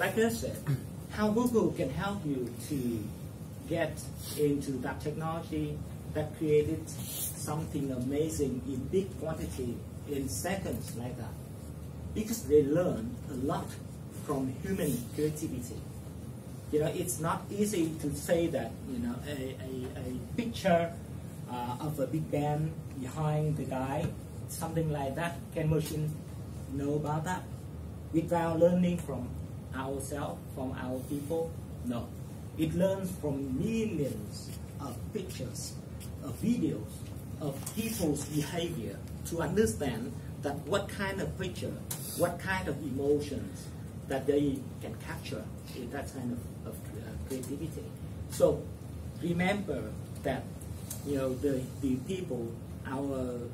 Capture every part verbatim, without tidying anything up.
like I said, how Google can help you to get into that technology that created something amazing in big quantity in seconds like that, because they learn a lot from human creativity. You know, it's not easy to say that, you know, a, a, a picture uh, of a big band behind the guy, something like that, can machine know about that? Without learning from ourselves, from our people? No. It learns from millions of pictures, of videos, of people's behavior to understand that what kind of picture, what kind of emotions that they can capture in that kind of, of uh, creativity. So remember that, you know, the, the people, our,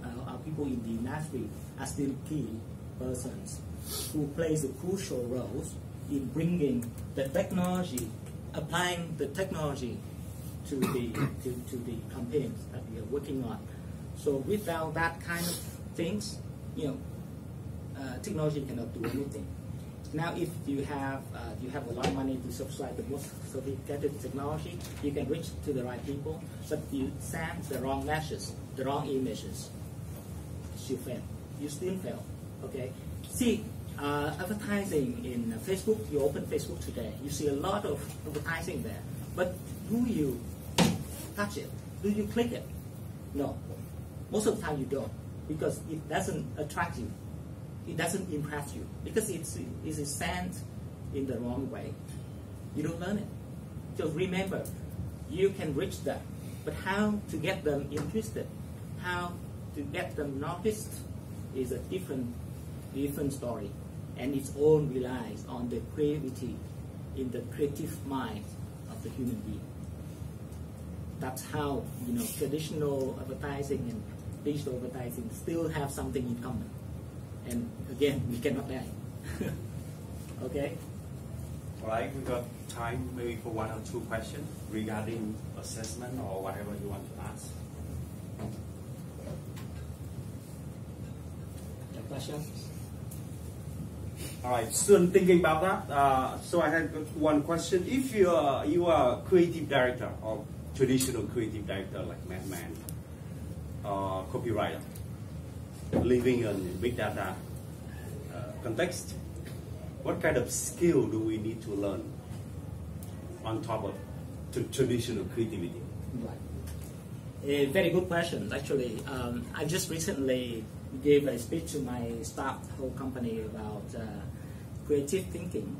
our, our people in the industry are still key persons who plays a crucial role in bringing the technology, applying the technology to the, to, to the campaigns that we are working on. So without that kind of things, you know, uh, technology cannot do anything. Now, if you have uh, you have a lot of money to subscribe the most sophisticated technology, you can reach to the right people, but you send the wrong messages, the wrong images, you fail. You still fail. Okay. See, uh, advertising in Facebook. You open Facebook today, you see a lot of advertising there, but do you touch it? Do you click it? No. Most of the time you don't, because it doesn't attract you. It doesn't impress you, because it's, it's sent in the wrong way. You don't learn it. So remember, you can reach them, but how to get them interested, how to get them noticed is a different, different story, and its own relies on the creativity in the creative mind of the human being. That's how, you know, traditional advertising and digital advertising still have something in common. And again, we cannot die. Okay? All right, we got time maybe for one or two questions regarding assessment or whatever you want to ask. Any questions? All right, soon thinking about that, uh, so I had one question. If you are, you are a creative director or traditional creative director like Mad Men, uh, copywriter, living in big data uh, context, what kind of skill do we need to learn on top of traditional creativity? Right. A very good question, actually. Um, I just recently gave a speech to my staff, whole company, about uh, creative thinking.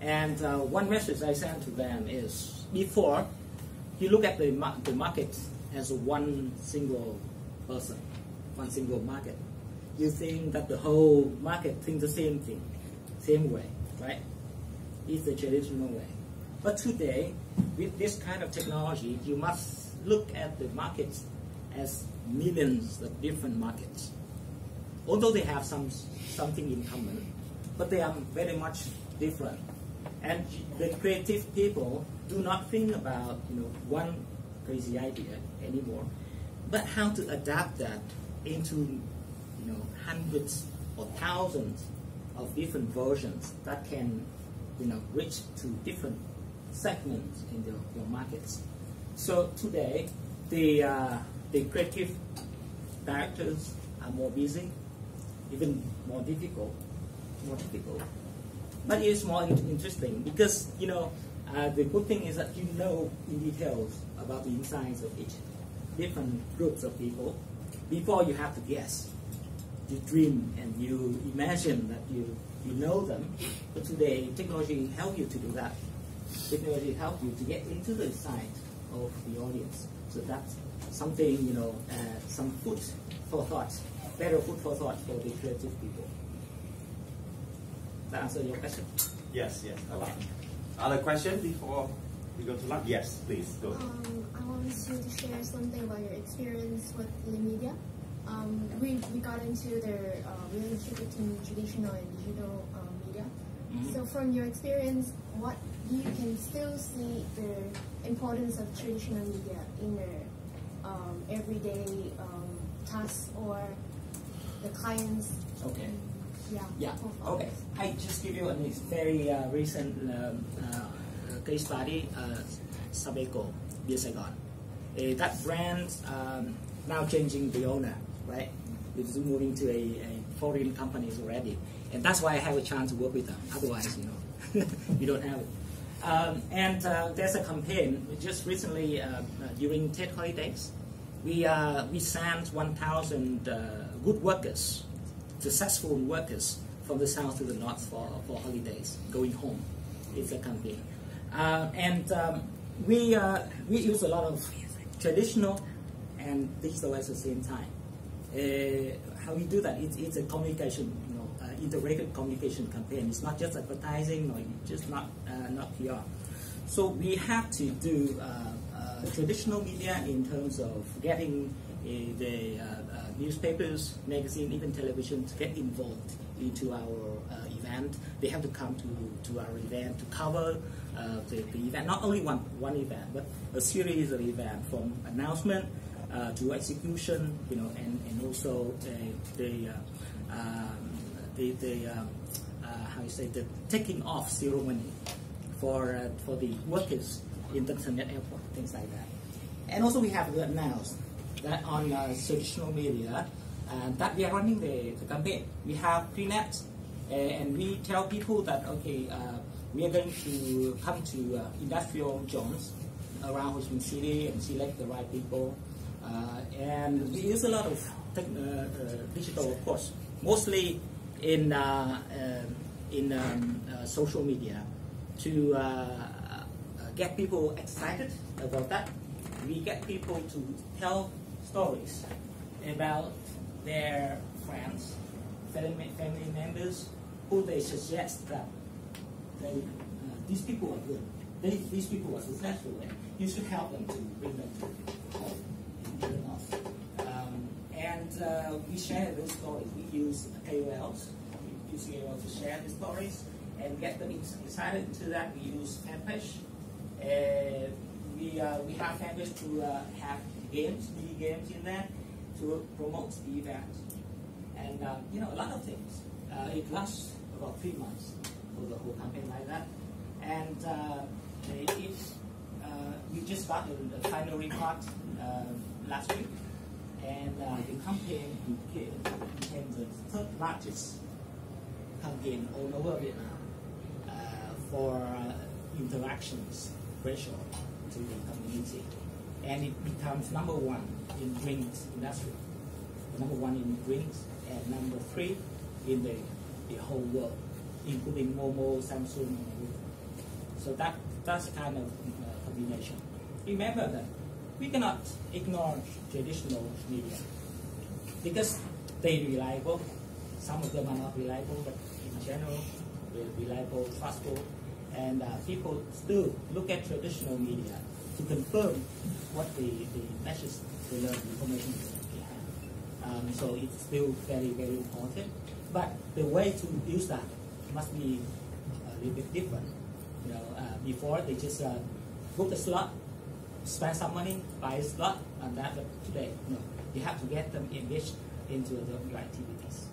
And uh, one message I sent to them is, before, you look at the, ma the market as one single person, one single market. You think that the whole market thinks the same thing, same way, right? It's the traditional way. But today, with this kind of technology, you must look at the markets as millions of different markets. Although they have some something in common, but they are very much different. And the creative people do not think about, you know, one crazy idea anymore, but how to adapt that into, you know, hundreds or thousands of different versions that can, you know, reach to different segments in your, your markets. So today, the, uh, the creative directors are more busy, even more difficult, more difficult. But it's more interesting because, you know, uh, the good thing is that you know in details about the insides of each different groups of people. Before, you have to guess, you dream and you imagine that you, you know them, but today technology helps you to do that. Technology helps you to get into the side of the audience. So that's something, you know, uh, some food for thought, better food for thought for the creative people. That answer your question? Yes, yes, a lot. Other questions before we go to lunch? Yes, please, go ahead. Um, I wanted you to share something about your experience with the media. Um, we, we got into their uh, relationship between traditional and digital um, media. Mm-hmm. So from your experience, what you can still see the importance of traditional media in their um, everyday um, tasks or the clients? Okay. Yeah. Yeah. Okay. I just give you a very uh, recent um, uh, case study, uh, Sabeco, near Saigon. Uh, that brand um, now changing the owner, right? It's moving to a, a foreign companies already, and that's why I have a chance to work with them. Otherwise, you know, you don't have it. Um, and uh, there's a campaign just recently uh, during TED holidays. We uh, we sent one thousand uh, good workers, successful workers from the south to the north for, for holidays, going home. It's a campaign, uh, and um, we uh, we use a lot of traditional and digital at the same time. Uh, how we do that? It, it's a communication, you know, uh, integrated communication campaign. It's not just advertising, or just not uh, not P R. So we have to do uh, uh, traditional media in terms of getting uh, the uh, uh, newspapers, magazine, even television to get involved into our uh, event. They have to come to to our event to cover uh, the, the event. Not only one one event, but a series of events from announcement. Uh, to execution, you know, and and also uh, the uh, um, the the um, uh, how you say the taking off ceremony for uh, for the workers in the Internet Airport, things like that. And also we have announced that on uh, traditional media uh, that we are running the, the campaign. We have pre-nets uh, and we tell people that okay, uh, we are going to come to uh, industrial zones around Ho Chi Minh City and select the right people. Uh, and we use a lot of uh, uh, digital, of course, mostly in uh, uh, in um, uh, social media to uh, uh, get people excited about that. We get people to tell stories about their friends, family, family members, who they suggest that they, uh, these people are good, they, these people are successful, and you should help them to bring them to help. Um, and uh, we share those stories. We use K O Ls. We use K O Ls to share the stories and get them excited into that. We use Ampish. Uh, we uh, we have Ampish to uh, have games, mini games in there to promote the event. And uh, you know, a lot of things. Uh, it lasts about three months for the whole campaign like that. And uh, it, uh, we just got the final report. Uh, last week, and uh, the campaign became, became the third largest campaign all over Vietnam uh, for uh, interactions ratio to the community, and it becomes number one in drinks industry, number one in drinks, and number three in the, the whole world, including Momo, Samsung, and everything. So that, that's kind of uh, combination. Remember that we cannot ignore traditional media because they are reliable. Some of them are not reliable, but in general, they're reliable, trustful, and uh, people still look at traditional media to confirm what the, the messages, the information they have. Um, so it's still very, very important. But the way to use that must be a little bit different. You know, uh, before they just uh, book a slot, spend some money, buy a slot, and that today. No, you have to get them engaged into the activities.